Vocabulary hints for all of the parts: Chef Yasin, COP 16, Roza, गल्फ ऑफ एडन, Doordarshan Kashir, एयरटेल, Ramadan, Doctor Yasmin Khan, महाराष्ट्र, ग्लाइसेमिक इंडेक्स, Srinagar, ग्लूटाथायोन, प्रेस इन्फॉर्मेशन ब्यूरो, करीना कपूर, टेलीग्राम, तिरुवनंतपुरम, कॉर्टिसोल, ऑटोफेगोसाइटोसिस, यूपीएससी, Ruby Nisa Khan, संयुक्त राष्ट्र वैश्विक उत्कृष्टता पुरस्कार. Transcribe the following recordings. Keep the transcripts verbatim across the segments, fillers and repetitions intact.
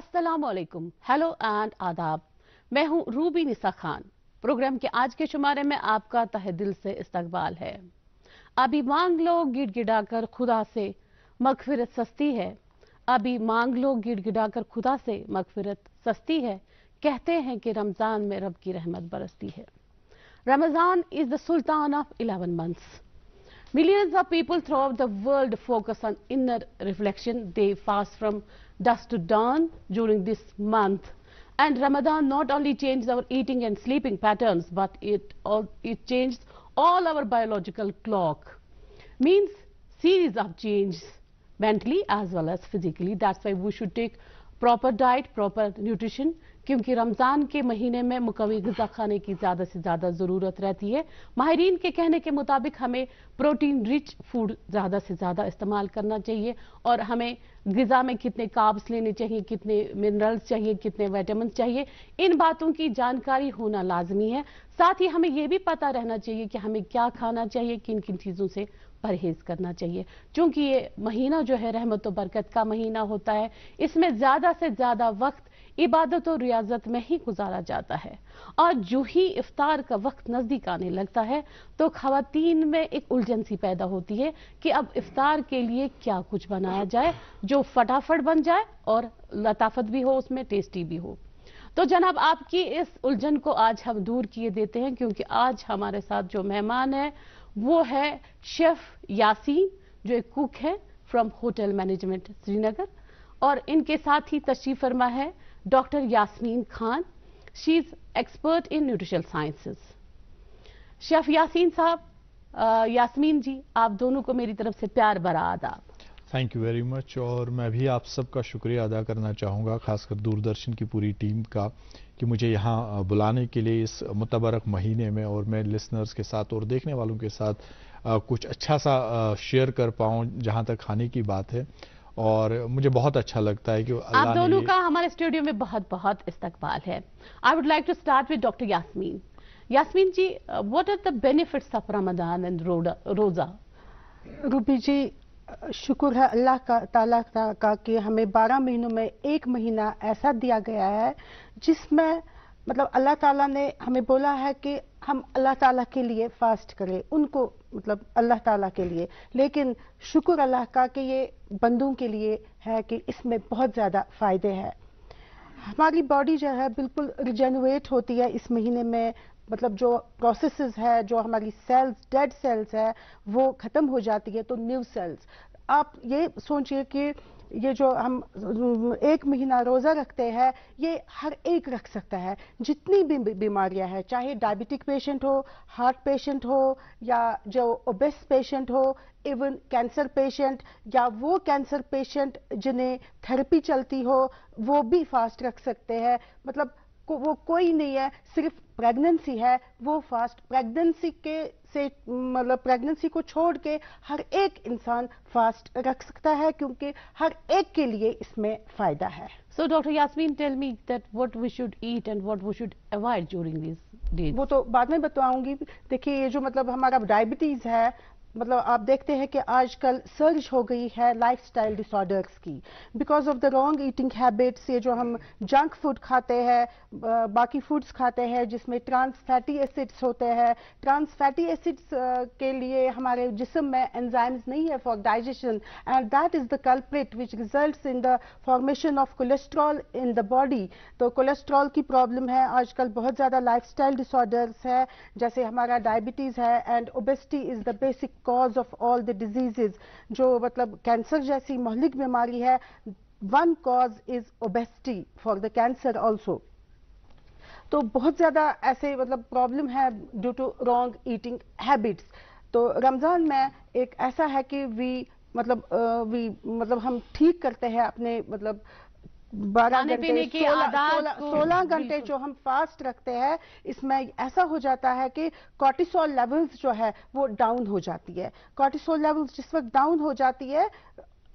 अस्सलामुअलैकुम, hello and आदाब। मैं हूँ रूबी निसा खान। प्रोग्राम के आज के शुमारे में आपका तहे दिल से इस्तकबाल है। अभी मांग लो गिड़गिड़ाकर खुदा से मगफिरत सस्ती है, अभी मांग लो गिड़गिड़ाकर खुदा से मगफिरत सस्ती है। कहते हैं कि रमज़ान में रब की रहमत बरसती है। Ramadan is the sultan of eleven months. Millions of people throughout the world focus on inner reflection. They fast from dusk to dawn during this month. And Ramadan not only changes our eating and sleeping patterns, but it all, it changes all our biological clock. Means series of changes mentally as well as physically. That's why we should take proper diet, proper nutrition. क्योंकि रमज़ान के महीने में मुकवी ग़िज़ा खाने की ज़्यादा से ज़्यादा ज़रूरत रहती है। माहिरीन के कहने के मुताबिक हमें प्रोटीन रिच फूड ज़्यादा से ज़्यादा इस्तेमाल करना चाहिए और हमें ग़िज़ा में कितने कार्ब्स लेने चाहिए, कितने मिनरल्स चाहिए, कितने विटामिन चाहिए, इन बातों की जानकारी होना लाजमी है। साथ ही हमें यह भी पता रहना चाहिए कि हमें क्या खाना चाहिए, किन किन चीज़ों से परहेज करना चाहिए। चूँकि ये महीना जो है रहमत व बरकत का महीना होता है, इसमें ज़्यादा से ज़्यादा वक्त इबादत और रियाजत में ही गुजारा जाता है। और जो ही इफ्तार का वक्त नज़दीक आने लगता है तो ख़वातीन में एक उलझन सी पैदा होती है कि अब इफ्तार के लिए क्या कुछ बनाया जाए जो फटाफट बन जाए और लताफत भी हो, उसमें टेस्टी भी हो। तो जनाब, आपकी इस उलझन को आज हम दूर किए देते हैं, क्योंकि आज हमारे साथ जो मेहमान है वो है शेफ यासीन, जो एक कुक है फ्रॉम होटल मैनेजमेंट श्रीनगर। और इनके साथ ही तशरीफ फरमा है Doctor Yasmin Khan. She is expert in nutritional sciences. Chef Yasin साहब, यासमीन जी, आप दोनों को मेरी तरफ से प्यार भरा आदाब। Thank you very much. और मैं भी आप सबका शुक्रिया अदा करना चाहूँगा, खासकर दूरदर्शन की पूरी टीम का, कि मुझे यहाँ बुलाने के लिए इस मुतबरक महीने में, और मैं लिसनर्स के साथ और देखने वालों के साथ आ, कुछ अच्छा सा आ, शेयर कर पाऊँ जहाँ तक खाने की बात है। और मुझे बहुत अच्छा लगता है कि आप दोनों का हमारे स्टूडियो में बहुत बहुत इस्तकबाल है। I would like to start with doctor Yasmeen. Yasmeen ji, what are the benefits of Ramzan and roza? Ruby ji, शुक्र है अल्लाह का ताला का कि हमें बारह महीनों में एक महीना ऐसा दिया गया है जिसमें मतलब अल्लाह ताला ने हमें बोला है कि हम अल्लाह ताला के लिए फास्ट करें, उनको मतलब अल्लाह ताला के लिए। लेकिन शुक्र अल्लाह का कि ये बंदों के लिए है कि इसमें बहुत ज़्यादा फ़ायदे हैं। हमारी बॉडी जो है बिल्कुल रिजेनुएट होती है इस महीने में। मतलब जो प्रोसेसेस है, जो हमारी सेल्स, डेड सेल्स है, वो ख़त्म हो जाती है तो न्यू सेल्स। आप ये सोचिए कि ये जो हम एक महीना रोज़ा रखते हैं, ये हर एक रख सकता है। जितनी भी बीमारियां हैं, चाहे डायबिटिक पेशेंट हो, हार्ट पेशेंट हो, या जो ओबेस पेशेंट हो, इवन कैंसर पेशेंट, या वो कैंसर पेशेंट जिन्हें थेरेपी चलती हो, वो भी फास्ट रख सकते हैं। मतलब को, वो कोई नहीं है, सिर्फ प्रेगनेंसी है वो फास्ट। प्रेगनेंसी के से मतलब प्रेगनेंसी को छोड़ के हर एक इंसान फास्ट रख सकता है, क्योंकि हर एक के लिए इसमें फायदा है। So doctor Yasmeen, tell me that what we should eat and what we should avoid during this days. वो तो बाद में बताऊंगी। देखिए, ये जो मतलब हमारा डायबिटीज है, मतलब आप देखते हैं कि आजकल सर्ज हो गई है लाइफस्टाइल डिसऑर्डर्स की, because of the wrong eating habits. ये जो हम जंक फूड खाते हैं, बाकी फूड्स खाते हैं जिसमें ट्रांस फैटी एसिड्स होते हैं। ट्रांस फैटी एसिड्स के लिए हमारे जिस्म में एंजाइम्स नहीं है for digestion, and that is the culprit which results in the formation of cholesterol in the body. तो कोलेस्ट्रॉल की प्रॉब्लम है आजकल, बहुत ज़्यादा लाइफस्टाइल डिसऑर्डर्स है, जैसे हमारा डायबिटीज़ है। And obesity is the basic cause of all the diseases, जो मतलब कैंसर जैसी महलिक बीमारी है, one cause is obesity for the cancer also. तो बहुत ज़्यादा ऐसे मतलब प्रॉब्लम है due to wrong eating habits. तो रमज़ान में एक ऐसा है कि वी मतलब वी मतलब हम ठीक करते हैं अपने मतलब बारह घंटे सोलह घंटे जो हम फास्ट रखते हैं, इसमें ऐसा हो जाता है कि कॉर्टिसोल लेवल्स जो है वो डाउन हो जाती है। कॉर्टिसोल लेवल्स जिस वक्त डाउन हो जाती है,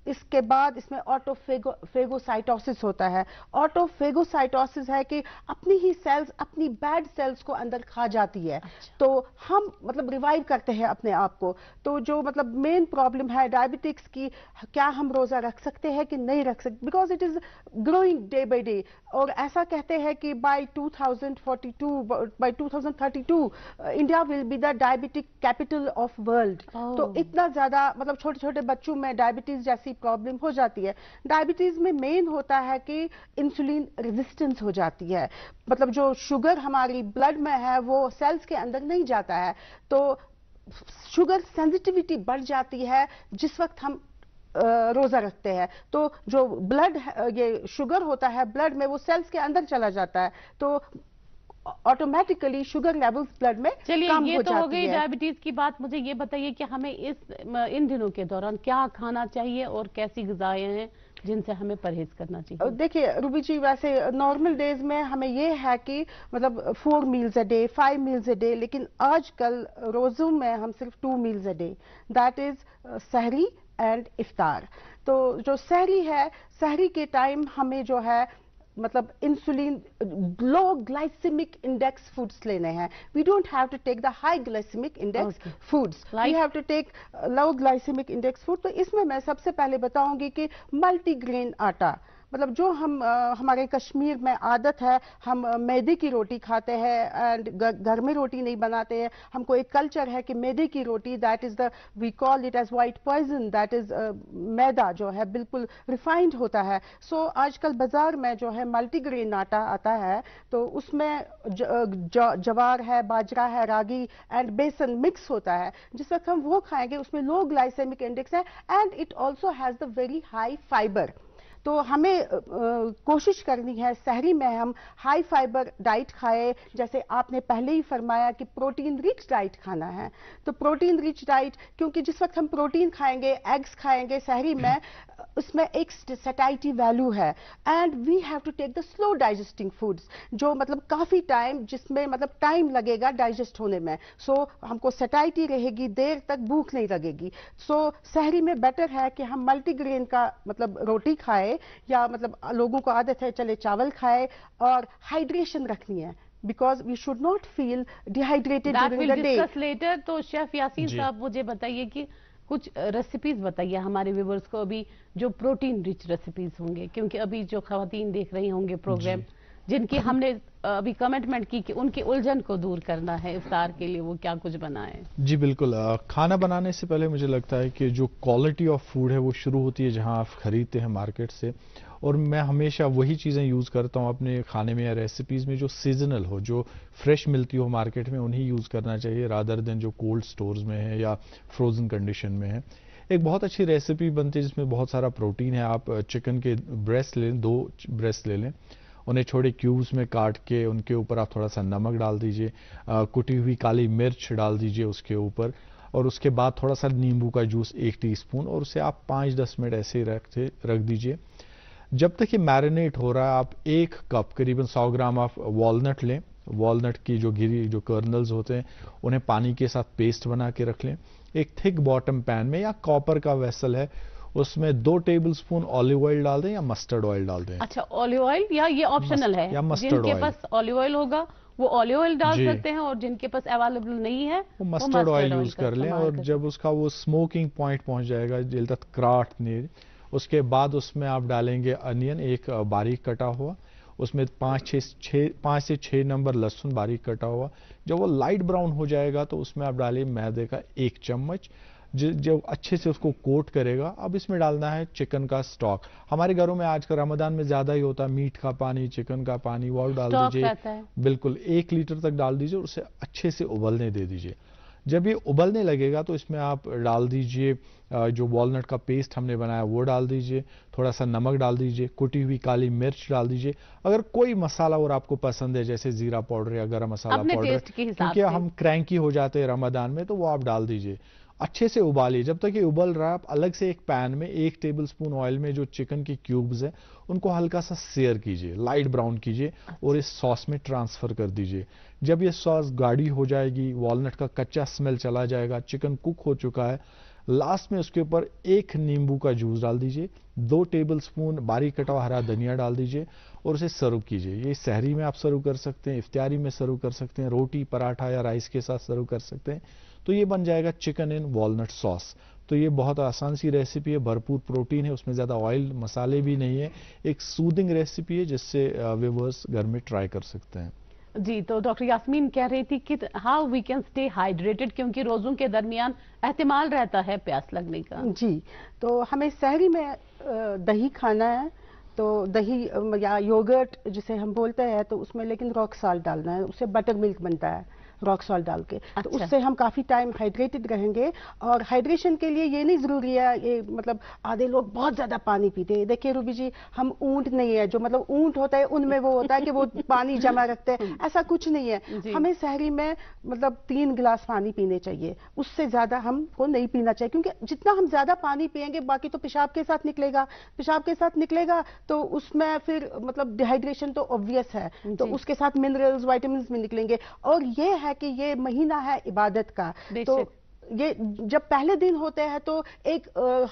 इसके बाद इसमें ऑटोफेगो फेगोसाइटोसिस होता है। ऑटोफेगोसाइटोसिस है कि अपनी ही सेल्स अपनी बैड सेल्स को अंदर खा जाती है। अच्छा। तो हम मतलब रिवाइव करते हैं अपने आप को। तो जो मतलब मेन प्रॉब्लम है डायबिटिक्स की, क्या हम रोज़ा रख सकते हैं कि नहीं रख सकते, because it is growing day by day. और ऐसा कहते हैं कि by two thousand forty two by two thousand thirty two India will be the diabetic capital of world. तो इतना ज़्यादा मतलब छोटे छोटे बच्चों में डायबिटीज़ जैसी प्रॉब्लम हो जाती है। डायबिटीज में मेन होता है कि इंसुलिन रेजिस्टेंस हो जाती है, मतलब जो शुगर हमारी ब्लड में है वो सेल्स के अंदर नहीं जाता है, तो शुगर सेंसिटिविटी बढ़ जाती है जिस वक्त हम रोज़ा रखते हैं। तो जो ब्लड ये शुगर होता है ब्लड में वो सेल्स के अंदर चला जाता है, तो ऑटोमेटिकली शुगर लेवल्स ब्लड में चलिए कम ये हो तो जाती हो गई डायबिटीज की बात। मुझे ये बताइए कि हमें इस इन दिनों के दौरान क्या खाना चाहिए और कैसी ग़िज़ाएं हैं जिनसे हमें परहेज करना चाहिए। देखिए रूबी जी, वैसे नॉर्मल डेज में हमें ये है कि मतलब four meals a day, five meals a day, लेकिन आजकल रोज़ों में हम सिर्फ two meals a day, that is sehri and iftar. तो जो सहरी है, सहरी के टाइम हमें जो है मतलब insulin low ग्लाइसेमिक इंडेक्स foods लेने हैं। We don't have to take the high ग्लाइसेमिक इंडेक्स foods, we have to take low ग्लाइसेमिक इंडेक्स food. तो इसमें मैं सबसे पहले बताऊंगी कि मल्टीग्रेन आटा, मतलब जो हम आ, हमारे कश्मीर में आदत है, हम मैदे की रोटी खाते हैं एंड घर में रोटी नहीं बनाते हैं। हमको एक कल्चर है कि मैदे की रोटी, that is the we call it as white poison, that is maida जो है बिल्कुल रिफाइंड होता है। सो so, आजकल बाज़ार में जो है मल्टीग्रेन आटा आता है, तो उसमें जवार है, बाजरा है, रागी एंड बेसन मिक्स होता है। जिस वक्त हम वो खाएंगे उसमें लो ग्लाइसेमिक इंडेक्स है and it also has the very high fibre. तो हमें आ, कोशिश करनी है सहरी में हम हाई फाइबर डाइट खाएं। जैसे आपने पहले ही फरमाया कि प्रोटीन रिच डाइट खाना है, तो प्रोटीन रिच डाइट, क्योंकि जिस वक्त हम प्रोटीन खाएंगे, एग्स खाएंगे सहरी में, उसमें एक सैटिस्फैक्टरी वैल्यू है। And we have to take the slow digesting foods, जो मतलब काफ़ी टाइम, जिसमें मतलब टाइम लगेगा डाइजेस्ट होने में। सो so, हमको सैटिस्फैक्टरी रहेगी, देर तक भूख नहीं लगेगी। सो so, सहरी में बेटर है कि हम मल्टीग्रेन का मतलब रोटी खाएं, या मतलब लोगों को आदत है चले चावल खाएं, और हाइड्रेशन रखनी है because we should not feel dehydrated during the day. तो शेफ यासीन साहब मुझे बताइए कि कुछ रेसिपीज बताइए हमारे व्यूवर्स को अभी जो प्रोटीन रिच रेसिपीज होंगे, क्योंकि अभी जो खवातीन देख रही होंगे प्रोग्राम, जिनकी हमने अभी कमिटमेंट की कि उनकी उलझन को दूर करना है इफ्तार के लिए, वो क्या कुछ बनाए। जी बिल्कुल, आ, खाना बनाने से पहले मुझे लगता है कि जो क्वालिटी ऑफ फूड है वो शुरू होती है जहां आप खरीदते हैं मार्केट से, और मैं हमेशा वही चीज़ें यूज़ करता हूं अपने खाने में या रेसिपीज़ में जो सीजनल हो, जो फ्रेश मिलती हो मार्केट में, उन्हीं यूज़ करना चाहिए रादर देन जो कोल्ड स्टोर्स में है या फ्रोजन कंडीशन में है। एक बहुत अच्छी रेसिपी बनती है जिसमें बहुत सारा प्रोटीन है। आप चिकन के ब्रेस्ट ले लें, दो ब्रेस्ट ले लें, उन्हें छोटे क्यूब्स में काट के उनके ऊपर आप थोड़ा सा नमक डाल दीजिए, कुटी हुई काली मिर्च डाल दीजिए उसके ऊपर, और उसके बाद थोड़ा सा नींबू का जूस एक टीस्पून, और उसे आप पाँच दस मिनट ऐसे ही रखते रख दीजिए। जब तक ये मैरिनेट हो रहा है, आप एक कप करीबन सौ ग्राम आप वॉलनट लें। वॉलनट की जो गिरी जो कर्नल्स होते हैं उन्हें पानी के साथ पेस्ट बना के रख लें। एक थिक बॉटम पैन में या कॉपर का वेसल है उसमें दो टेबलस्पून ऑलिव ऑयल डाल दें या मस्टर्ड ऑयल डाल दें। अच्छा, ऑलिव ऑयल या ये ऑप्शनल है, या मस्टर्ड ऑयल, जिनके पास ऑलिव ऑयल होगा वो ऑलिव ऑयल डाल सकते हैं, और जिनके पास अवेलेबल नहीं है वो मस्टर्ड ऑयल यूज कर लें। और जब उसका वो स्मोकिंग पॉइंट पहुंच जाएगा, जेल तक क्राट नहीं, उसके बाद उसमें आप डालेंगे अनियन एक बारीक कटा हुआ, उसमें पाँच छः छः पाँच से छः नंबर लहसुन बारीक कटा हुआ। जब वो लाइट ब्राउन हो जाएगा तो उसमें आप डालिए मैदे का एक चम्मच, जब अच्छे से उसको कोट करेगा। अब इसमें डालना है चिकन का स्टॉक, हमारे घरों में आजकल रमजान में ज्यादा ही होता है, मीट का पानी, चिकन का पानी, वो डाल दीजिए, बिल्कुल एक लीटर तक डाल दीजिए, उसे अच्छे से उबलने दे दीजिए। जब ये उबलने लगेगा तो इसमें आप डाल दीजिए जो वॉलनट का पेस्ट हमने बनाया वो डाल दीजिए, थोड़ा सा नमक डाल दीजिए, कुटी हुई काली मिर्च डाल दीजिए, अगर कोई मसाला और आपको पसंद है जैसे जीरा पाउडर या गरम मसाला पाउडर, क्योंकि हम क्रैंकी हो जाते हैं रमजान में, तो वो आप डाल दीजिए। अच्छे से उबालिए। जब तक ये उबल रहा है आप अलग से एक पैन में एक टेबलस्पून ऑयल में जो चिकन के क्यूब्स हैं उनको हल्का सा सेयर कीजिए, लाइट ब्राउन कीजिए और इस सॉस में ट्रांसफर कर दीजिए। जब ये सॉस गाढ़ी हो जाएगी, वॉलनट का कच्चा स्मेल चला जाएगा, चिकन कुक हो चुका है, लास्ट में उसके ऊपर एक नींबू का जूस डाल दीजिए, दो टेबलस्पून बारीक कटा हुआ हरा धनिया डाल दीजिए और उसे सर्व कीजिए। ये सहरी में आप सर्व कर सकते हैं, इफ्तियारी में सर्व कर सकते हैं, रोटी पराठा या राइस के साथ सर्व कर सकते हैं। तो ये बन जाएगा चिकन इन वॉलनट सॉस। तो ये बहुत आसान सी रेसिपी है, भरपूर प्रोटीन है, उसमें ज़्यादा ऑयल मसाले भी नहीं है, एक सूदिंग रेसिपी है जिससे व्यूअर्स घर में ट्राई कर सकते हैं। जी, तो डॉक्टर यास्मीन कह रही थी कि how we can stay hydrated, क्योंकि रोज़ों के दरमियान एहतिमाल रहता है प्यास लगने का। जी, तो हमें सहरी में दही खाना है तो दही या योगर्ट जिसे हम बोलते हैं तो उसमें लेकिन रॉक साल्ट डालना है, उससे बटर मिल्क बनता है रॉक साल्ट डाल के। अच्छा। तो उससे हम काफ़ी टाइम हाइड्रेटेड रहेंगे। और हाइड्रेशन के लिए ये नहीं ज़रूरी है ये मतलब आधे लोग बहुत ज़्यादा पानी पीते हैं। देखिए रूबी जी, हम ऊंट नहीं है जो मतलब ऊंट होता है उनमें वो होता है कि वो पानी जमा रखते हैं, ऐसा कुछ नहीं है। हमें सहरी में मतलब तीन गिलास पानी पीने चाहिए, उससे ज़्यादा हमको नहीं पीना चाहिए, क्योंकि जितना हम ज़्यादा पानी पियेंगे बाकी तो पेशाब के साथ निकलेगा, पेशाब के साथ निकलेगा तो उसमें फिर मतलब डिहाइड्रेशन तो ऑब्वियस है, तो उसके साथ मिनरल्स वाइटामिन भी निकलेंगे। और ये है कि ये महीना है इबादत का, तो ये जब पहले दिन होते हैं तो एक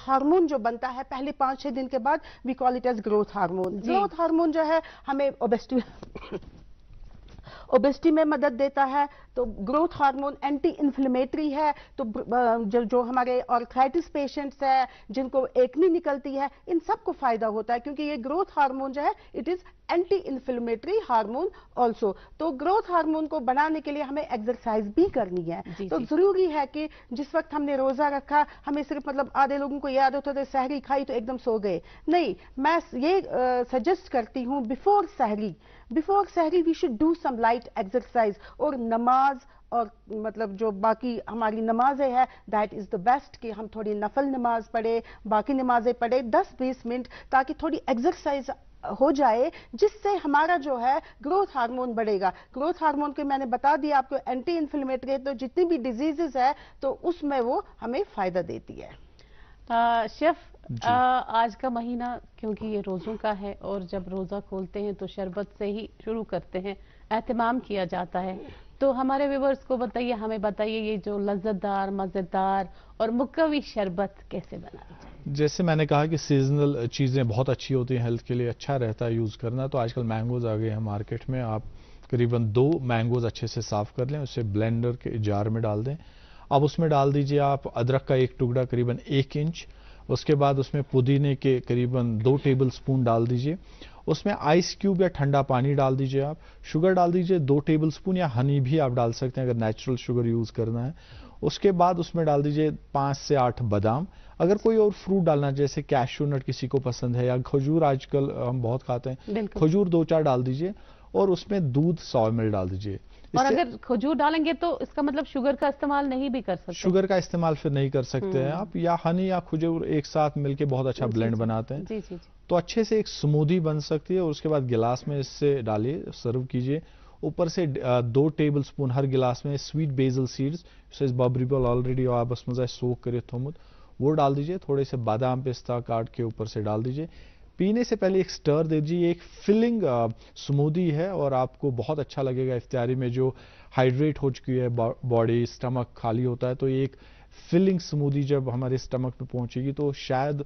हार्मोन जो बनता है पहले पांच छह दिन के बाद, we call it as growth hormone. Growth hormone जो है हमें ओबेसिटी ओबेसिटी में मदद देता है। तो ग्रोथ हार्मोन एंटी इन्फ्लेमेटरी है, तो जो, जो हमारे आर्थराइटिस पेशेंट्स है जिनको एक्ने निकलती है इन सबको फायदा होता है, क्योंकि ये ग्रोथ हार्मोन जो है it is anti inflammatory hormone also. तो ग्रोथ हार्मोन को बनाने के लिए हमें एक्सरसाइज भी करनी है। जी, तो जरूरी है कि जिस वक्त हमने रोजा रखा हमें सिर्फ मतलब आधे लोगों को याद होता है सहरी खाई तो एकदम सो गए, नहीं। मैं ये सजेस्ट करती हूँ before sehri before sehri we should do some light exercise और नमाज, और मतलब जो बाकी हमारी नमाजें हैं दैट इज़ द बेस्ट कि हम थोड़ी नफल नमाज पढ़े, बाकी नमाजें पढ़े दस बीस मिनट, ताकि थोड़ी एक्सरसाइज हो जाए जिससे हमारा जो है ग्रोथ हार्मोन बढ़ेगा। ग्रोथ हार्मोन के मैंने बता दिया आपको एंटी इन्फ्लेमेटरी है, तो जितनी भी डिजीजेज है तो उसमें वो हमें फायदा देती है। आ, शेफ आ, आज का महीना क्योंकि ये रोज़ों का है और जब रोज़ा खोलते हैं तो शरबत से ही शुरू करते हैं, एहतमाम किया जाता है, तो हमारे व्यूवर्स को बताइए, हमें बताइए ये जो लज्जतदार मज़ेदार और मुकवी शरबत कैसे बनाना चाहिए। जैसे मैंने कहा कि सीजनल चीज़ें बहुत अच्छी होती हैं, हेल्थ के लिए अच्छा रहता है यूज़ करना। तो आजकल मैंगोज़ आ गए हैं मार्केट में, आप करीबन दो मैंगोज़ अच्छे से साफ़ कर लें, उसे ब्लेंडर के जार में डाल दें। अब उसमें डाल दीजिए आप अदरक का एक टुकड़ा करीबन एक इंच, उसके बाद उसमें पुदीने के करीबन दो टेबलस्पून डाल दीजिए, उसमें आइस क्यूब या ठंडा पानी डाल दीजिए, आप शुगर डाल दीजिए दो टेबलस्पून या हनी भी आप डाल सकते हैं अगर नेचुरल शुगर यूज़ करना है। उसके बाद उसमें डाल दीजिए पाँच से आठ बादाम, अगर कोई और फ्रूट डालना जैसे कैश्यू नट किसी को पसंद है या खजूर आजकल हम बहुत खाते हैं, खजूर दो चार डाल दीजिए और उसमें दूध सौ एम एल डाल दीजिए। और अगर खजूर डालेंगे तो इसका मतलब शुगर का इस्तेमाल नहीं भी कर सकते, शुगर का इस्तेमाल फिर नहीं कर सकते हैं आप, या हनी या खजूर एक साथ मिलके बहुत अच्छा ब्लेंड बनाते हैं। जी, जी, जी। तो अच्छे से एक स्मूदी बन सकती है और उसके बाद गिलास में इससे डालिए, सर्व कीजिए। ऊपर से दो टेबलस्पून हर गिलास में स्वीट बेसल सीड्स बबरीबल ऑलरेडी आपस में सोख करे थोमुत वो डाल दीजिए, थोड़े से बादाम पिस्ता काट के ऊपर से डाल दीजिए। पीने से पहले एक स्टर दे दीजिए, एक फिलिंग स्मूदी है और आपको बहुत अच्छा लगेगा। इफ्तियारी में जो हाइड्रेट हो चुकी है बॉडी, स्टमक खाली होता है, तो एक फिलिंग स्मूदी जब हमारे स्टमक पे पहुंचेगी तो शायद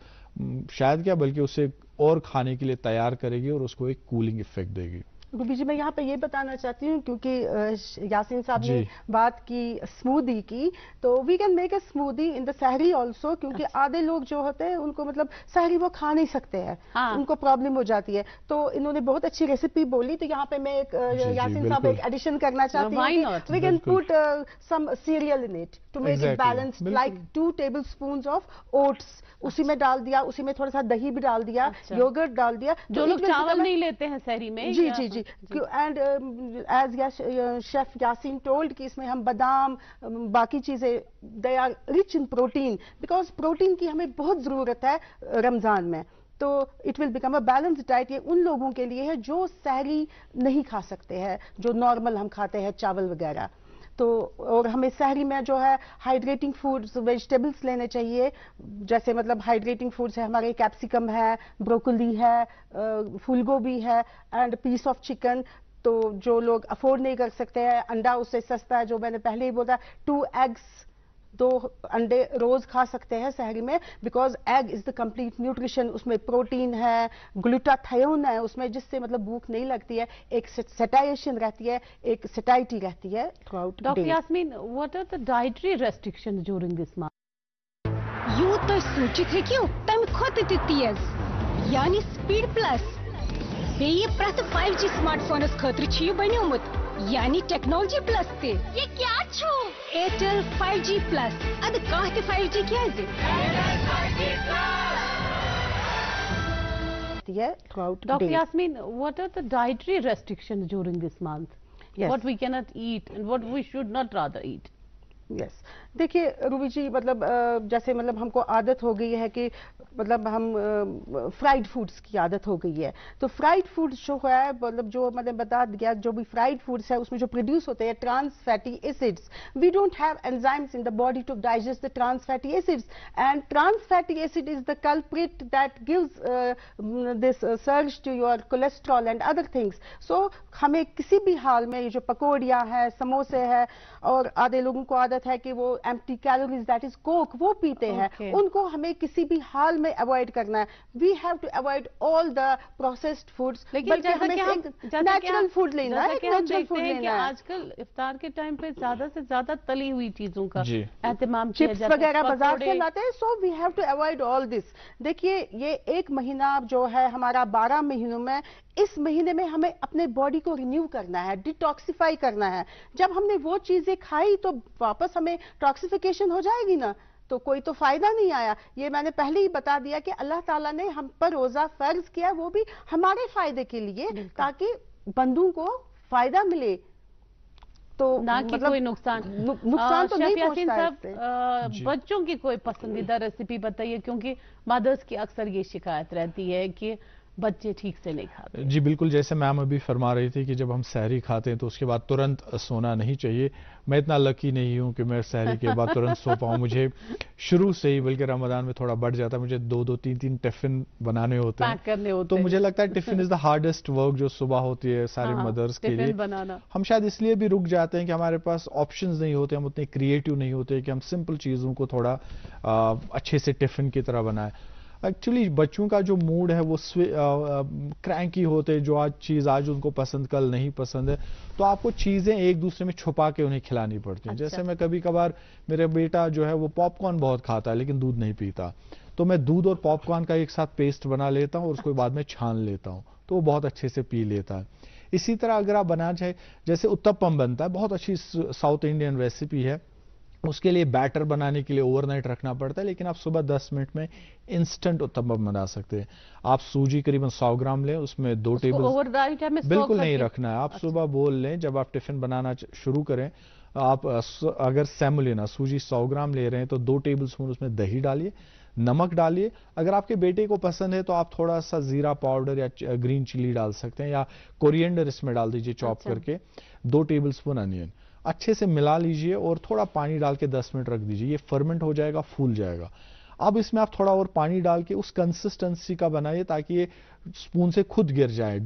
शायद क्या बल्कि उसे और खाने के लिए तैयार करेगी और उसको एक कूलिंग इफेक्ट देगी। रूबी जी, मैं यहाँ पे ये बताना चाहती हूँ क्योंकि यासिन साहब ने बात की स्मूदी की, तो we can make a smoothie in the sehri also, क्योंकि आधे लोग जो होते हैं उनको मतलब सहरी वो खा नहीं सकते हैं। हाँ। उनको प्रॉब्लम हो जाती है, तो इन्होंने बहुत अच्छी रेसिपी बोली, तो यहाँ पे मैं एक यासिन साहब एक एडिशन करना चाहती हूँ, we can put some cereal in it to make it balance, like two table spoon of oats उसी में डाल दिया, उसी में थोड़ा सा दही भी डाल दिया, योगर्ट डाल दिया। जो लोग चावल नहीं लेते हैं सहरी में, जी जी जी, and as chef Yasin told कि इसमें हम बादाम बाकी चीजें, they are rich in protein, because protein की हमें बहुत जरूरत है रमजान में। तो it will become a balanced diet, ये उन लोगों के लिए है जो सहरी नहीं खा सकते हैं, जो नॉर्मल हम खाते हैं चावल वगैरह। तो और हमें सहरी में जो है हाइड्रेटिंग फूड्स वेजिटेबल्स लेने चाहिए, जैसे मतलब हाइड्रेटिंग फूड्स है हमारे कैप्सिकम है, ब्रोकली है, फूलगोभी है एंड पीस ऑफ चिकन। तो जो लोग अफोर्ड नहीं कर सकते हैं अंडा उससे सस्ता है, जो मैंने पहले ही बोला टू एग्स दो अंडे रोज खा सकते हैं सहरी में, because egg is the complete nutrition. उसमें प्रोटीन है, ग्लूटाथायोन है उसमें, जिससे मतलब भूख नहीं लगती है, एक सेटाइशन रहती है, एक सेटाइटी रहती है throughout. Doctor Yasmeen, what are the dietary restrictions during this month? यू तो सूचित है क्यों तम खुद तीस यानी स्पीड प्लस बेई प्रति फाइव जी स्मार्टफोन खातर बनियोमुत यानी टेक्नोलॉजी प्लस ते ये क्या छो एयरटेल फाइव जी प्लस अद कह ते फाइव जी क्या है। Doctor Yasmeen, what are the dietary restrictions during this month? What we can not eat and what we should not rather eat? Yes yes. देखिए रूबी जी, मतलब जैसे मतलब हमको आदत हो गई है कि मतलब हम फ्राइड फूड्स की आदत हो गई है, तो फ्राइड फूड्स जो है मतलब जो मैंने बता दिया जो भी फ्राइड फूड्स है उसमें जो प्रोड्यूस होते हैं trans fatty acids, we don't have enzymes in the body to digest the trans fatty acids and trans fatty acid is the culprit that gives this surge to your cholesterol and other things. So हमें किसी भी हाल में ये जो पकौड़ियाँ हैं, समोसे हैं और आधे लोगों को आदत है कि वो empty calories that is Coke वो पीते हैं, okay. उनको हमें किसी भी हाल में अवॉइड करना है। We have to avoid all the processed foods, बल्कि हमें नेचुरल फूड लेना है, नेचुरल फूड लेना है। आजकल इफ्तार के टाइम पे ज्यादा से ज्यादा तली हुई चीजों का एहतमाम किया जाता है, चिप्स वगैरह बाजार से लाते हैं। So we have to avoid all this. देखिए ये एक महीना जो है हमारा बारह महीनों में, इस महीने में हमें अपने बॉडी को रिन्यू करना है, डिटॉक्सिफाई करना है। जब हमने वो चीजें खाई तो वापस हमें टॉक्सिफिकेशन हो जाएगी ना, तो कोई तो फायदा नहीं आया। ये मैंने पहले ही बता दिया कि अल्लाह ताला ने हम पर रोजा फर्ज किया, वो भी हमारे फायदे के लिए, ताकि बंदों को फायदा मिले तो ना कि मतलब कोई नुकसान नुकसान तो नहीं पहुंचता। बच्चों की कोई पसंदीदा रेसिपी बताइए, क्योंकि मदर्स की अक्सर ये शिकायत रहती है कि बच्चे ठीक से नहीं खाते। जी बिल्कुल, जैसे मैम अभी फरमा रही थी कि जब हम सहरी खाते हैं तो उसके बाद तुरंत सोना नहीं चाहिए। मैं इतना लकी नहीं हूं कि मैं सहरी के बाद तुरंत सो पाऊं। मुझे शुरू से ही, बल्कि रमजान में थोड़ा बढ़ जाता है, मुझे दो दो तीन तीन टिफिन बनाने होते हैं होते तो हैं। मुझे लगता है tiffin is the hardest work जो सुबह होती है सारे हाँ, मदर्स के लिए बनाना। हम शायद इसलिए भी रुक जाते हैं कि हमारे पास ऑप्शन नहीं होते, हम उतने क्रिएटिव नहीं होते कि हम सिंपल चीजों को थोड़ा अच्छे से टिफिन की तरह बनाए। एक्चुअली बच्चों का जो मूड है वो क्रैंकी होते हैं, जो आज चीज़ आज उनको पसंद कल नहीं पसंद है, तो आपको चीज़ें एक दूसरे में छुपा के उन्हें खिलानी पड़ती हैं। अच्छा। जैसे मैं कभी कभार, मेरा बेटा जो है वो पॉपकॉर्न बहुत खाता है लेकिन दूध नहीं पीता, तो मैं दूध और पॉपकॉर्न का एक साथ पेस्ट बना लेता हूँ और उसको बाद में छान लेता हूँ, तो वो बहुत अच्छे से पी लेता है। इसी तरह अगर आप बनाना चाहे, जैसे उत्तपम बनता है, बहुत अच्छी साउथ इंडियन रेसिपी है, उसके लिए बैटर बनाने के लिए ओवरनाइट रखना पड़ता है, लेकिन आप सुबह दस मिनट में इंस्टेंट उत्तपम बना सकते हैं। आप सूजी करीबन सौ ग्राम लें, उसमें दो टेबल ओवरनाइट है बिल्कुल नहीं रखना है, आप अच्छा। सुबह बोल लें जब आप टिफिन बनाना शुरू करें। आप अगर सेमोलिना सूजी सौ ग्राम ले रहे हैं तो दो टेबल स्पून उसमें दही डालिए, नमक डालिए। अगर आपके बेटे को पसंद है तो आप थोड़ा सा जीरा पाउडर या ग्रीन चिली डाल सकते हैं, या कोरिएंडर इसमें डाल दीजिए चॉप करके, दो टेबल स्पून अनियन, अच्छे से मिला लीजिए और थोड़ा पानी डाल के दस मिनट रख दीजिए। ये फर्मेंट हो जाएगा, फूल जाएगा। अब इसमें आप थोड़ा और पानी डाल के उस कंसिस्टेंसी का बनाइए ताकि ये स्पून से खुद गिर जाए,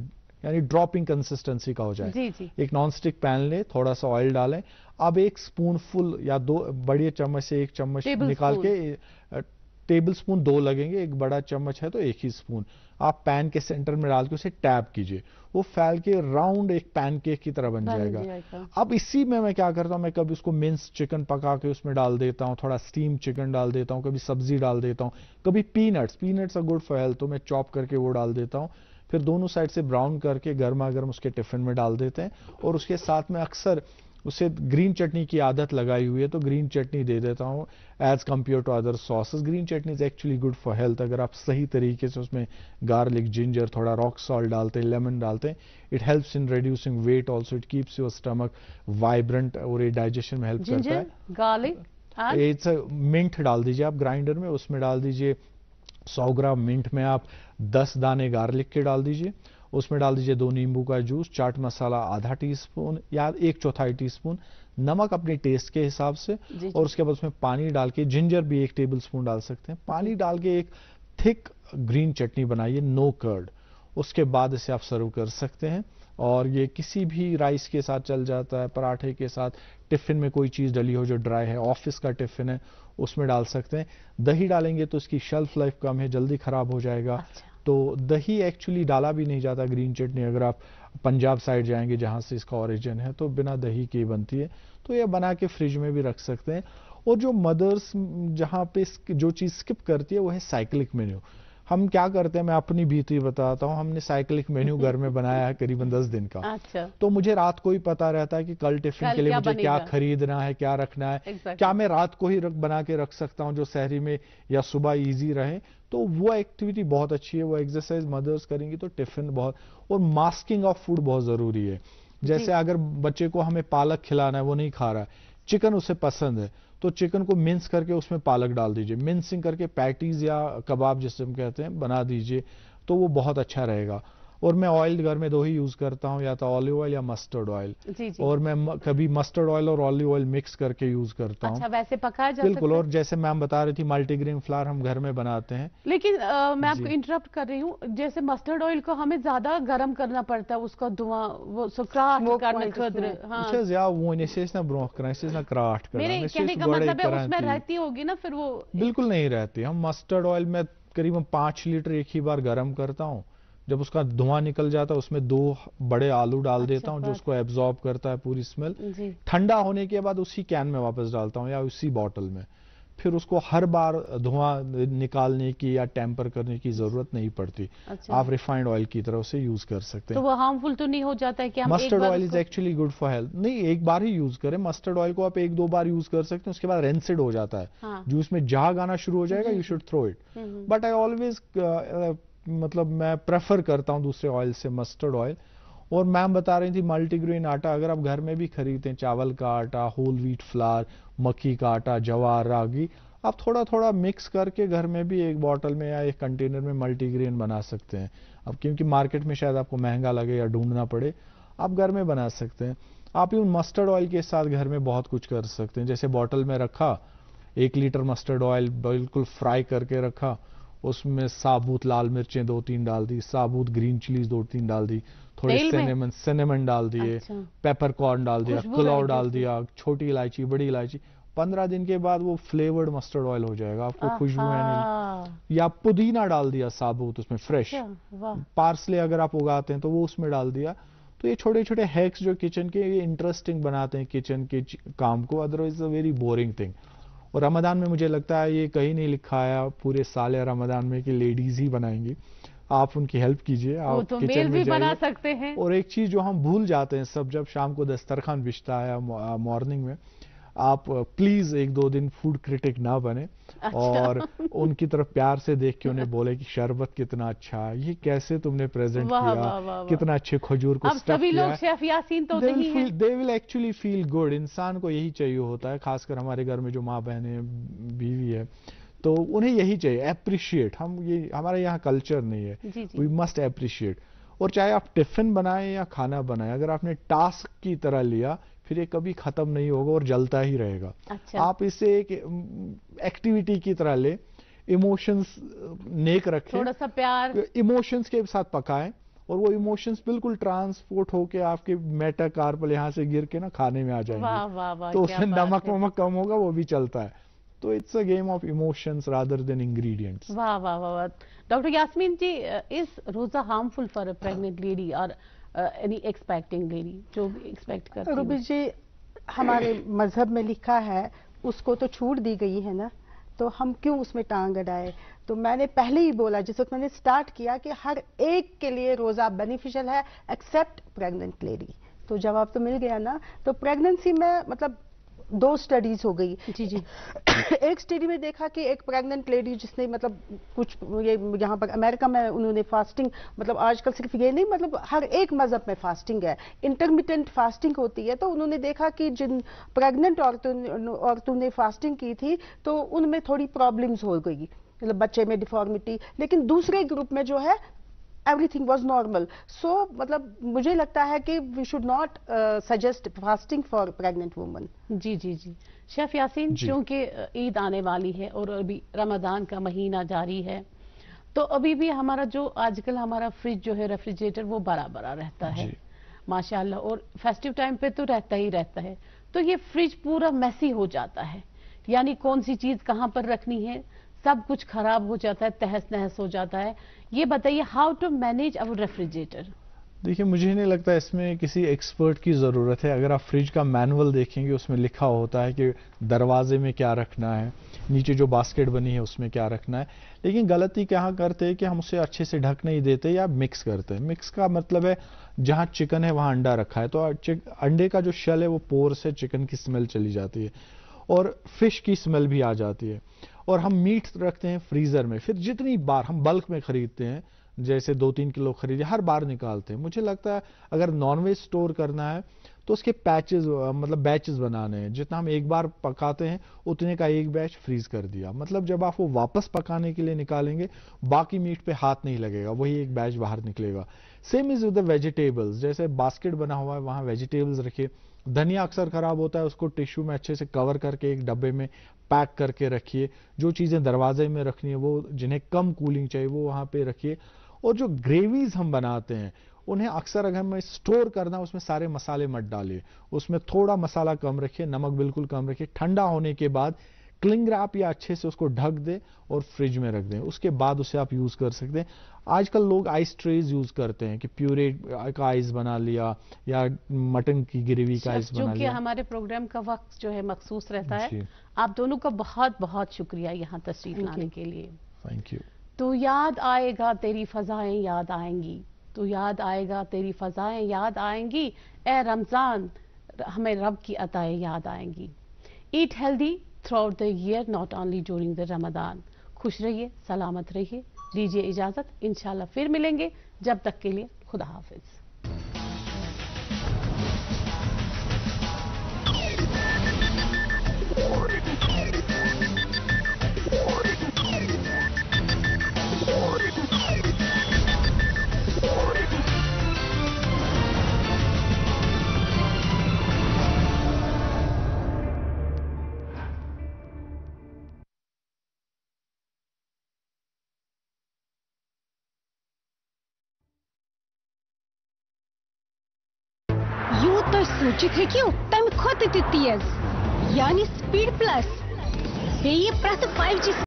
यानी ड्रॉपिंग कंसिस्टेंसी का हो जाए। जी जी। एक नॉनस्टिक पैन ले, थोड़ा सा ऑयल डालें, अब एक स्पून फुल या दो बड़े चम्मच से एक चम्मच निकाल के, टेबल स्पून दो लगेंगे, एक बड़ा चम्मच है तो एक ही स्पून, आप पैन के सेंटर में डाल के उसे टैप कीजिए, वो फैल के राउंड एक पैनकेक की तरह बन जाएगा। अब इसी में मैं क्या करता हूँ, मैं कभी उसको मिंस चिकन पका के उसमें डाल देता हूँ, थोड़ा स्टीम चिकन डाल देता हूँ, कभी सब्जी डाल देता हूँ, कभी peanuts, peanuts are good for health, तो मैं चॉप करके वो डाल देता हूँ, फिर दोनों साइड से ब्राउन करके गर्मा गर्म उसके टिफिन में डाल देते हैं। और उसके साथ में अक्सर उसे ग्रीन चटनी की आदत लगाई हुई है तो ग्रीन चटनी दे देता हूँ as compare to other sauces. Green chutney is actually good for health, अगर आप सही तरीके से उसमें गार्लिक, जिंजर, थोड़ा रॉक सॉल्ट डालते हैं, लेमन डालते हैं, it helps in reducing weight also, it keeps your stomach vibrant और ये डाइजेशन में हेल्प करता है। गार्लिक, इट्स मिंट डाल दीजिए आप ग्राइंडर में, उसमें डाल दीजिए सौ ग्राम मिंट में आप दस दाने गार्लिक के डाल दीजिए उसमें डाल दीजिए दो नींबू का जूस, चाट मसाला आधा टीस्पून या एक चौथाई टीस्पून, नमक अपने टेस्ट के हिसाब से, और उसके बाद उसमें पानी डाल के, जिंजर भी एक टेबलस्पून डाल सकते हैं, पानी डाल के एक थिक ग्रीन चटनी बनाइए, नो कर्ड। उसके बाद इसे आप सर्व कर सकते हैं और ये किसी भी राइस के साथ चल जाता है, पराठे के साथ, टिफ़िन में कोई चीज़ डली हो जो ड्राई है, ऑफिस का टिफ़िन है उसमें डाल सकते हैं। दही डालेंगे तो इसकी शेल्फ लाइफ कम है, जल्दी ख़राब हो जाएगा। अच्छा। तो दही एक्चुअली डाला भी नहीं जाता ग्रीन चटनी, अगर आप पंजाब साइड जाएंगे जहाँ से इसका ओरिजिन है तो बिना दही के बनती है, तो यह बना के फ्रिज में भी रख सकते हैं। और जो मदर्स जहाँ पे जो चीज़ स्किप करती है वो है साइक्लिक मेन्यू। हम क्या करते हैं, मैं अपनी भीतरी बताता हूँ, हमने साइक्लिक मेन्यू घर में बनाया है करीबन दस दिन का। अच्छा। तो मुझे रात को ही पता रहता है कि कल टिफिन के लिए मुझे क्या खरीदना है, क्या रखना है। exactly. क्या मैं रात को ही रख बना के रख सकता हूँ जो शहरी में या सुबह इजी रहे, तो वो एक्टिविटी बहुत अच्छी है, वो एक्सरसाइज मदर्स करेंगी तो टिफिन बहुत। और मास्किंग ऑफ फूड बहुत जरूरी है, जैसे अगर बच्चे को हमें पालक खिलाना है, वो नहीं खा रहा है, चिकन उसे पसंद है, तो चिकन को मिन्स करके उसमें पालक डाल दीजिए, मिन्सिंग करके पैटीज या कबाब जिसे हम कहते हैं बना दीजिए, तो वो बहुत अच्छा रहेगा। और मैं ऑयल घर में दो ही यूज़ करता हूँ, या तो ऑलिव ऑयल या मस्टर्ड ऑयल। और मैं कभी मस्टर्ड ऑयल और ऑलिव ऑयल मिक्स करके यूज़ करता हूँ। अच्छा, वैसे पकाया जा सकता है? बिल्कुल। और जैसे मैम बता रही थी मल्टीग्रेन फ्लावर हम घर में बनाते हैं। लेकिन आ, मैं आपको इंटरप्ट कर रही हूँ, जैसे मस्टर्ड ऑयल को हमें ज्यादा गर्म करना पड़ता है, उसका धुआं वो क्राट उसमें रहती होगी ना, फिर वो बिल्कुल नहीं रहती। हम मस्टर्ड ऑयल में करीबन पाँच लीटर एक ही बार गर्म करता हूँ, जब उसका धुआं निकल जाता है उसमें दो बड़े आलू डाल अच्छा देता हूँ जो उसको एब्जॉर्ब करता है पूरी स्मेल। ठंडा होने के बाद उसी कैन में वापस डालता हूँ या उसी बॉटल में, फिर उसको हर बार धुआं निकालने की या टेम्पर करने की जरूरत नहीं पड़ती। अच्छा। आप रिफाइंड ऑयल की तरह उसे यूज कर सकते हैं। तो वो हार्मफुल तो नहीं हो जाता है कि हम mustard oil is actually good for health? नहीं, एक बार ही यूज करें। मस्टर्ड ऑयल को आप एक दो बार यूज कर सकते हैं, उसके बाद रेंसिड हो जाता है। हाँ। जूस में झाग आना शुरू हो जाएगा, you should throw it. But I always मतलब मैं प्रेफर करता हूँ दूसरे ऑयल से मस्टर्ड ऑयल। और मैम बता रही थी मल्टीग्रेन आटा, अगर आप घर में भी खरीदते हैं चावल का आटा, होल व्हीट फ्लावर, मक्की का आटा, जवार, रागी, आप थोड़ा थोड़ा मिक्स करके घर में भी एक बॉटल में या एक कंटेनर में मल्टीग्रेन बना सकते हैं। अब क्योंकि मार्केट में शायद आपको महंगा लगे या ढूंढना पड़े, आप घर में बना सकते हैं। आप इन मस्टर्ड ऑयल के साथ घर में बहुत कुछ कर सकते हैं, जैसे बॉटल में रखा एक लीटर मस्टर्ड ऑयल, बिल्कुल फ्राई करके रखा, उसमें साबुत लाल मिर्चें दो तीन डाल दी, साबुत ग्रीन चिलीज दो तीन डाल दी, थोड़े सिनेमन सिनेमन डाल दिए। अच्छा। पेपरकॉर्न डाल दिया, क्लॉव डाल दिया, छोटी इलायची, बड़ी इलायची। पंद्रह दिन के बाद वो फ्लेवर्ड मस्टर्ड ऑयल हो जाएगा, आपको खुशबू आने। या पुदीना डाल दिया साबुत उसमें फ्रेश। अच्छा, पार्सले अगर आप उगाते हैं तो वो उसमें डाल दिया। तो ये छोटे छोटे हैक्स जो किचन के, ये इंटरेस्टिंग बनाते हैं किचन के काम को, otherwise a very boring thing. और रमदान में मुझे लगता है ये कहीं नहीं लिखा आया पूरे साल या रमदान में कि लेडीज ही बनाएंगी, आप उनकी हेल्प कीजिए, आप तो किचन में बना सकते हैं। और एक चीज जो हम भूल जाते हैं सब, जब शाम को दस्तरखान बिछता है मॉर्निंग में, आप प्लीज एक दो दिन फूड क्रिटिक ना बने। अच्छा। और उनकी तरफ प्यार से देख के उन्हें बोले कि शरबत कितना अच्छा, ये कैसे तुमने प्रेजेंट किया, वाह, वाह, कितना अच्छे खजूर को स्टफ किया है। शेफ यासीन तो नहीं है। They will actually feel good. इंसान को यही चाहिए होता है, खासकर हमारे घर में जो माँ बहने बीवी है तो उन्हें यही चाहिए, एप्रिशिएट। हम ये हमारे यहाँ कल्चर नहीं है, वी मस्ट एप्रिशिएट। और चाहे आप टिफिन बनाएं या खाना बनाएं, अगर आपने टास्क की तरह लिया फिर ये कभी खत्म नहीं होगा और जलता ही रहेगा। अच्छा। आप इसे एक एक्टिविटी की तरह ले, इमोशंस नेक रखें, थोड़ा सा प्यार इमोशंस के साथ पकाएं, और वो इमोशंस बिल्कुल ट्रांसपोर्ट होके आपके मेटाकार्पल यहाँ से गिर के ना खाने में आ जाएंगे। वाह वाह वाह, तो उसमें नमक वमक कम होगा, वो भी चलता है। तो it's a game of emotions rather than ingredients. वाह वाह वाह। Doctor Yasmin ji, is roza harmful for a pregnant lady और एनी एक्सपेक्टिंग लेडी जो एक्सपेक्ट करती है? रूबी जी, हमारे मजहब में लिखा है, उसको तो छूट दी गई है ना, तो हम क्यों उसमें टांग अड़ाए। तो मैंने पहले ही बोला, जिस वक्त मैंने स्टार्ट किया, कि हर एक के लिए रोज़ा बेनिफिशियल है एक्सेप्ट प्रेग्नेंट लेडी। तो जवाब तो मिल गया ना। तो प्रेगनेंसी में मतलब दो स्टडीज हो गई। जी जी। एक स्टडी में देखा कि एक प्रेग्नेंट लेडी जिसने मतलब कुछ ये यहाँ पर अमेरिका में उन्होंने फास्टिंग, मतलब आजकल सिर्फ ये नहीं, मतलब हर एक मजहब में फास्टिंग है, इंटरमिटेंट फास्टिंग होती है। तो उन्होंने देखा कि जिन प्रेग्नेंट औरतों औरतों ने फास्टिंग की थी तो उनमें थोड़ी प्रॉब्लम्स हो गई, मतलब बच्चे में डिफॉर्मिटी। लेकिन दूसरे ग्रुप में जो है एवरीथिंग वाज नॉर्मल. सो मतलब मुझे लगता है कि we should not suggest fasting for pregnant woman. जी जी जी शेफ यासीन, क्योंकि ईद आने वाली है और अभी रमजान का महीना जारी है, तो अभी भी हमारा जो आजकल हमारा फ्रिज जो है रेफ्रिजरेटर वो बड़ा बड़ा रहता है माशाल्लाह, और फेस्टिव टाइम पे तो रहता ही रहता है. तो ये फ्रिज पूरा मैसी हो जाता है, यानी कौन सी चीज कहाँ पर रखनी है सब कुछ खराब हो जाता है, तहस नहस हो जाता है. ये बताइए how to manage our refrigerator. देखिए मुझे नहीं लगता इसमें किसी एक्सपर्ट की ज़रूरत है. अगर आप फ्रिज का मैनुअल देखेंगे उसमें लिखा होता है कि दरवाजे में क्या रखना है, नीचे जो बास्केट बनी है उसमें क्या रखना है. लेकिन गलती कहाँ करते हैं कि हम उसे अच्छे से ढक नहीं देते या मिक्स करते हैं. मिक्स का मतलब है जहाँ चिकन है वहाँ अंडा रखा है, तो अंडे का जो शेल है वो पोर से चिकन की स्मेल चली जाती है और फिश की स्मेल भी आ जाती है. और हम मीट रखते हैं फ्रीज़र में, फिर जितनी बार हम बल्क में खरीदते हैं जैसे दो तीन किलो खरीदे हर बार निकालते हैं. मुझे लगता है अगर नॉनवेज स्टोर करना है तो उसके पैचेस मतलब बैचेस बनाने हैं. जितना हम एक बार पकाते हैं उतने का एक बैच फ्रीज कर दिया, मतलब जब आप वो वापस पकाने के लिए निकालेंगे बाकी मीट पे हाथ नहीं लगेगा, वही एक बैच बाहर निकलेगा. Same is with the vegetables, जैसे बास्केट बना हुआ है वहाँ वेजिटेबल्स रखे. धनिया अक्सर खराब होता है, उसको टिश्यू में अच्छे से कवर करके एक डब्बे में पैक करके रखिए. जो चीज़ें दरवाजे में रखनी है वो जिन्हें कम कूलिंग चाहिए वो वहाँ पे रखिए. और जो ग्रेवीज हम बनाते हैं उन्हें अक्सर अगर हमें स्टोर करना उसमें सारे मसाले मत डालिए, उसमें थोड़ा मसाला कम रखिए, नमक बिल्कुल कम रखिए. ठंडा होने के बाद क्लिंग रैप या अच्छे से उसको ढक दें और फ्रिज में रख दें, उसके बाद उसे आप यूज़ कर सकते हैं. आजकल लोग आइस ट्रेज यूज करते हैं कि प्यूरे का आइस बना लिया या मटन की ग्रेवी का आइस बना लिया. हमारे प्रोग्राम का वक्त जो है मखसूस रहता है. आप दोनों का बहुत बहुत शुक्रिया यहाँ तशरीफ लाने के लिए. Thank you. तो याद आएगा तेरी फजाएं याद आएंगी, तो याद आएगा तेरी फजाएं याद आएंगी, ए रमजान हमें रब की अताएं याद आएंगी. Eat healthy throughout the year, not only during the Ramzan. खुश रहिए, सलामत रहिए, दीजिए इजाजत, इंशाल्लाह फिर मिलेंगे. जब तक के लिए खुदा हाफिज. चित्रे क्यों तम खुद यानी स्पीड प्लस ये प्राप्त फाइव जी